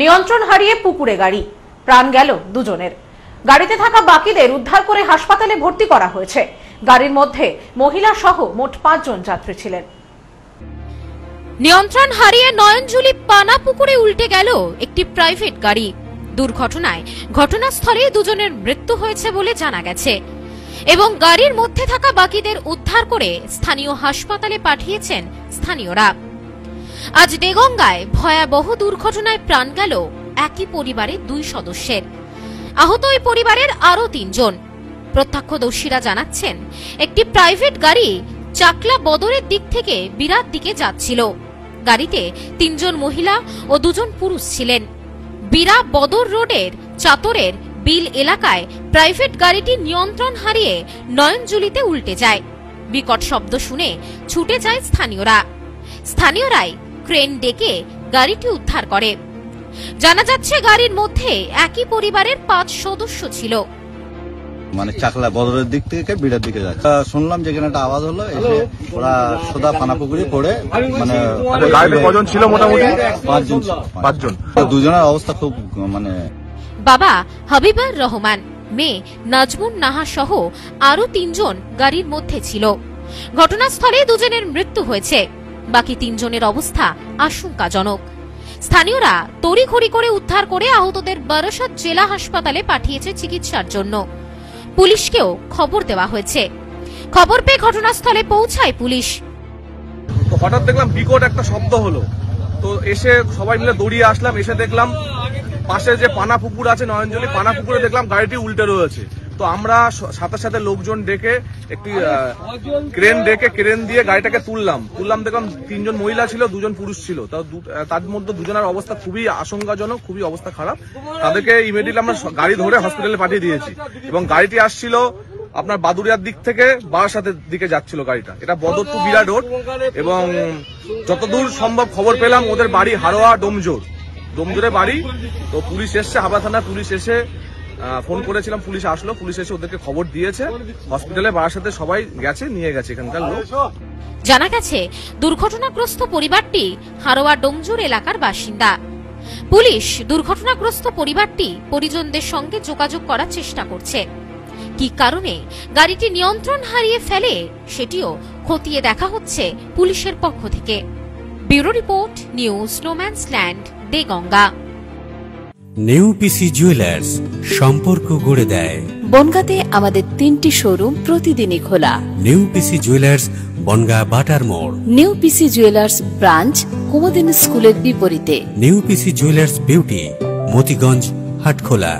নিয়ন্ত্রণ হারিয়ে পুকুরে গাড়ি, প্রাণ গেল দুজনের। গাড়িতে থাকা বাকিদের উদ্ধার করে হাসপাতালে ভর্তি করা হয়েছে। গাড়ির মধ্যে মহিলা সহ মোট ৫ জন যাত্রী ছিলেন। নিয়ন্ত্রণ হারিয়ে নয়নজুলি পানা পুকুরে উল্টে গেল একটি প্রাইভেট গাড়ি। দুর্ঘটনায় ঘটনাস্থলে দুজনের মৃত্যু হয়েছে বলে জানা গেছে এবং গাড়ির মধ্যে থাকা বাকিদের উদ্ধার করে স্থানীয় হাসপাতালে পাঠিয়েছেন স্থানীয়রা। আজ দেগঙ্গায় ভয়াবহ দুর্ঘটনায় প্রাণ গেল একই পরিবারের 2 সদস্যের। আহত ওই পরিবারের আরো 3 জন। প্রত্যক্ষদর্শীরা জানাচ্ছেন, একটি প্রাইভেট গাড়ি চাকলা বদরের দিক থেকে বিরাট দিকে যাচ্ছিল। গাড়িতে 3 জন মহিলা ও 2 জন পুরুষ ছিলেন। বিরা বদর রোডের চাতরের বিল এলাকায় প্রাইভেট গাড়িটি নিয়ন্ত্রণ হারিয়ে নয়নজুলিতে উল্টে যায়। বিকট শব্দ শুনে ছুটে যায় স্থানীয়রাই ক্রেন ডেকে গাড়িটি উদ্ধার করে। জানা যাচ্ছে গাড়ির মধ্যে একই পরিবারের 5 সদস্য ছিল। মানে চাকলা বদরের দিক থেকে বিড়ার দিকে যাচ্ছে। শুনলাম যে একটা আওয়াজ হলো, ওরা সোদা পানাপুকুরি পড়ে। মানে কজন ছিল? মোটামুটি 5 জন। 2 জনের অবস্থা খুব মানে। বাবা হাবিব রহমান, মেয়ে নাজমুন নাহা সহ আরো 3 জন গাড়ির মধ্যে ছিল। ঘটনাস্থলে 2 জনের মৃত্যু হয়েছে, বাকি 3 জনের অবস্থা আশঙ্কাজনক। স্থানীয়রা তড়িঘড়ি করে উদ্ধার করে আহতদের বারাসাত জেলা হাসপাতালে পাঠিয়েছে চিকিৎসার জন্য। পুলিশকেও খবর দেওয়া হয়েছে। খবর পেয়ে ঘটনাস্থলে পৌঁছায় পুলিশ। হঠাৎ দেখলাম বিকট একটা শব্দ হলো, তো এসে সবাই মিলে দৌড়িয়ে আসলাম। এসে দেখলাম পাশে যে পানা পুকুর আছে নয়নজলি, পানা পুকুরে দেখলাম গাড়িটি উল্টে রয়েছে। তো আমরা সাথে সাথে লোকজন ডেকে একটি ক্রেন দিয়ে গাড়িটাকে তুললাম। দেখলাম 3 জন মহিলা ছিল, 2 জন পুরুষ ছিল। তার মধ্যে 2 জনের অবস্থা খুবই আশঙ্কাজনক, খুবই অবস্থা খারাপ। তাদেরকে ইমিডিয়েটলি আমরা গাড়ি ধরে হসপিটালে পাঠিয়ে দিয়েছি। এবং গাড়িটি আসছিল আপনার বাদুরিয়ার দিক থেকে বারাসাতের দিকে যাচ্ছিল গাড়িটা। এটা বদর টু বিরা রোড। এবং যতদূর সম্ভব খবর পেলাম ওদের বাড়ি হারোয়া ডোমজোরে বাড়ি। তো পুলিশ এসছে, হাবড়া থানা পুলিশ এসে ফোন করেছিলাম, পুলিশ আসলো। পুলিশ এসে ওদেরকে খবর দিয়েছে, হসপিটালে বারাসাতে সবাই গেছে, নিয়ে গেছে এখানকার লোক। জানা গেছে দুর্ঘটনাগ্রস্ত পরিবারটি হারোয়া ডোমজোর এলাকার বাসিন্দা। পুলিশ দুর্ঘটনাগ্রস্ত পরিবারটি পরিজনদের সঙ্গে যোগাযোগ করার চেষ্টা করছে। কি কারণে গাড়িটি নিয়ন্ত্রণ হারিয়ে ফেলে সেটিও খতিয়ে দেখা হচ্ছে পুলিশের পক্ষ থেকে। Bureau report, news no man's land, Deganga. New PC jewellers সম্পর্ক গড়ে দেয়। বনগাঁতে আমাদের 3টি শোরুম প্রতিদিনই খোলা। নিউ পিসি জুয়েলার্স, বনগাঁ বাটার মোড়। নিউ পিসি জুয়েলার্স ব্রাঞ্চ, কুমদিন স্কুলের বিপরীতে। New PC jewellers beauty, Motiganj, Hatkhola.